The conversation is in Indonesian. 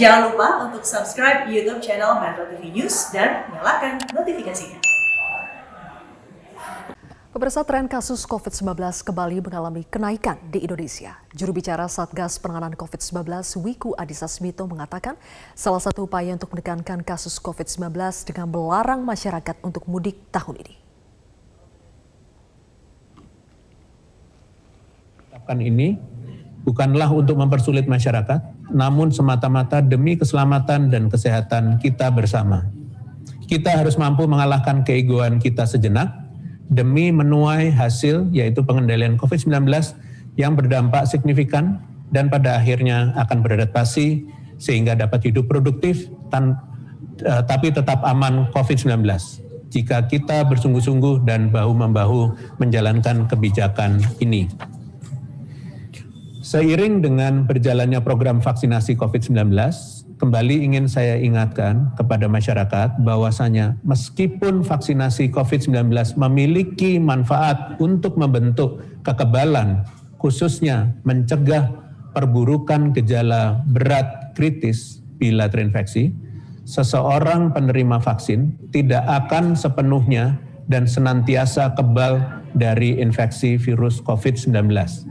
Jangan lupa untuk subscribe YouTube channel Metro TV News dan nyalakan notifikasinya. Pemirsa, tren kasus COVID-19 kembali mengalami kenaikan di Indonesia. Juru bicara Satgas Penanganan COVID-19 Wiku Adisasmito mengatakan salah satu upaya untuk menekankan kasus COVID-19 dengan melarang masyarakat untuk mudik tahun ini. Tindakan ini bukanlah untuk mempersulit masyarakat, namun semata-mata demi keselamatan dan kesehatan kita bersama. Kita harus mampu mengalahkan keegoan kita sejenak demi menuai hasil, yaitu pengendalian COVID-19 yang berdampak signifikan dan pada akhirnya akan beradaptasi sehingga dapat hidup produktif tapi tetap aman COVID-19 jika kita bersungguh-sungguh dan bahu-membahu menjalankan kebijakan ini. Seiring dengan berjalannya program vaksinasi COVID-19, kembali ingin saya ingatkan kepada masyarakat bahwasanya meskipun vaksinasi COVID-19 memiliki manfaat untuk membentuk kekebalan, khususnya mencegah perburukan gejala berat kritis bila terinfeksi, seseorang penerima vaksin tidak akan sepenuhnya dan senantiasa kebal dari infeksi virus COVID-19.